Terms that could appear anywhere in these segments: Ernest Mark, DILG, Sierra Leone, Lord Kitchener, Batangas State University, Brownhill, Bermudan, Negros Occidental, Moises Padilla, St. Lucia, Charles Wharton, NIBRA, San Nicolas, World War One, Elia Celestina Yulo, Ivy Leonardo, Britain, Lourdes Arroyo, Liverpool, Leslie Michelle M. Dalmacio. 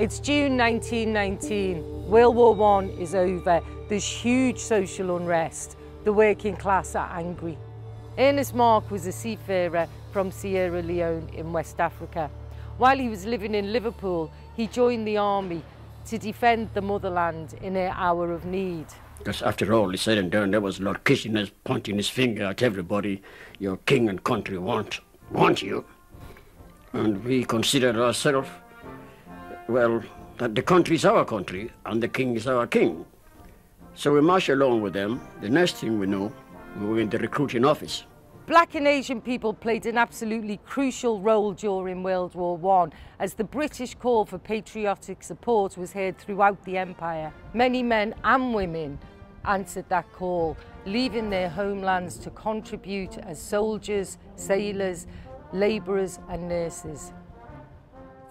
It's June 1919. World War I is over. There's huge social unrest. The working class are angry. Ernest Mark was a seafarer from Sierra Leone in West Africa. While he was living in Liverpool, he joined the army to defend the motherland in an hour of need. Because after all is said and done, there was Lord Kitchener pointing his finger at everybody. Your king and country want you. And we considered ourselves, well, that the country is our country and the king is our king. So we marched along with them. The next thing we know, we were in the recruiting office. Black and Asian people played an absolutely crucial role during World War I, as the British call for patriotic support was heard throughout the empire. Many men and women answered that call, leaving their homelands to contribute as soldiers, sailors, labourers and nurses.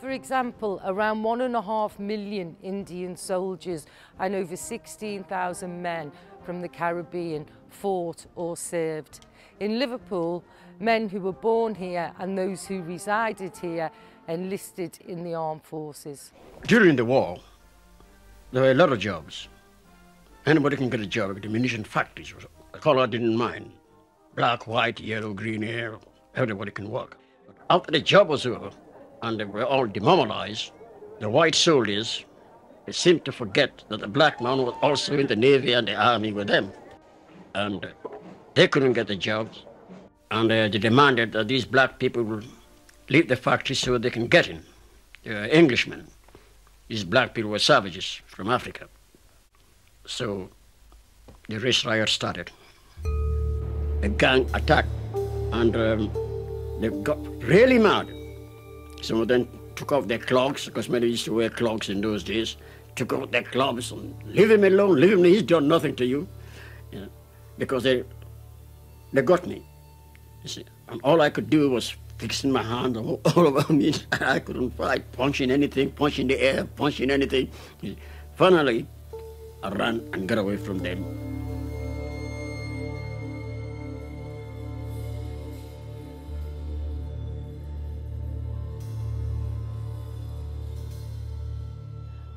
For example, around 1.5 million Indian soldiers and over 16,000 men from the Caribbean fought or served. In Liverpool, men who were born here and those who resided here enlisted in the armed forces. During the war, there were a lot of jobs. Anybody can get a job at the munition factories. The colour didn't mind. Black, white, yellow, green hair, everybody can work. After the job was over, and they were all demobilised, the white soldiers, they seemed to forget that the black man was also in the Navy and the Army with them. And they couldn't get the jobs, and they demanded that these black people would leave the factory so they can get in. They were Englishmen. These black people were savages from Africa. So the race riot started. A gang attack, and they got really mad. Some of them took off their clogs, because many used to wear clogs in those days, took off their clogs and leave him alone, leave him, he's done nothing to you. Yeah. Because they got me, you see. And all I could do was fixing my hand all over me. I couldn't fight, punching anything, punching the air, punching anything. Finally, I ran and got away from them.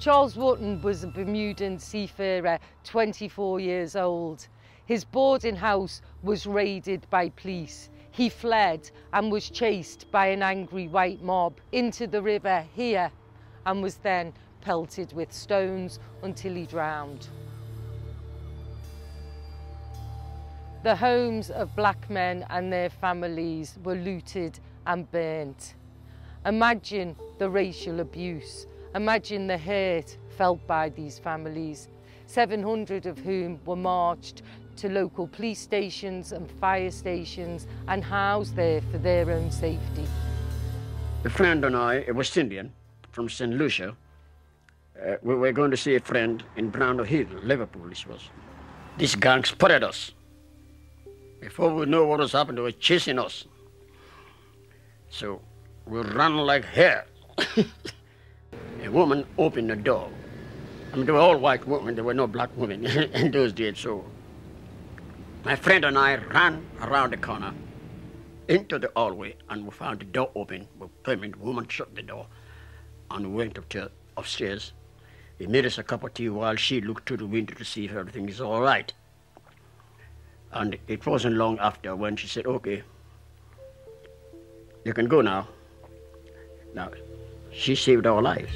Charles Wharton was a Bermudan seafarer, 24 years old. His boarding house was raided by police. He fled and was chased by an angry white mob into the river here and was then pelted with stones until he drowned. The homes of black men and their families were looted and burnt. Imagine the racial abuse. Imagine the hurt felt by these families, 700 of whom were marched to local police stations and fire stations and housed there for their own safety. A friend and I, a West Indian from St. Lucia, we were going to see a friend in Brownhill, Liverpool this was. This gang spotted us. Before we knew what was happening, they were chasing us. So we ran like hell. A woman opened the door. I mean, they were all white women, there were no black women in those days, so my friend and I ran around the corner into the hallway, and we found the door open. We came in, the woman shut the door, and we went upstairs. He made us a cup of tea while she looked through the window to see if everything is all right. And it wasn't long after when she said, okay, you can go now. Now, she saved our lives.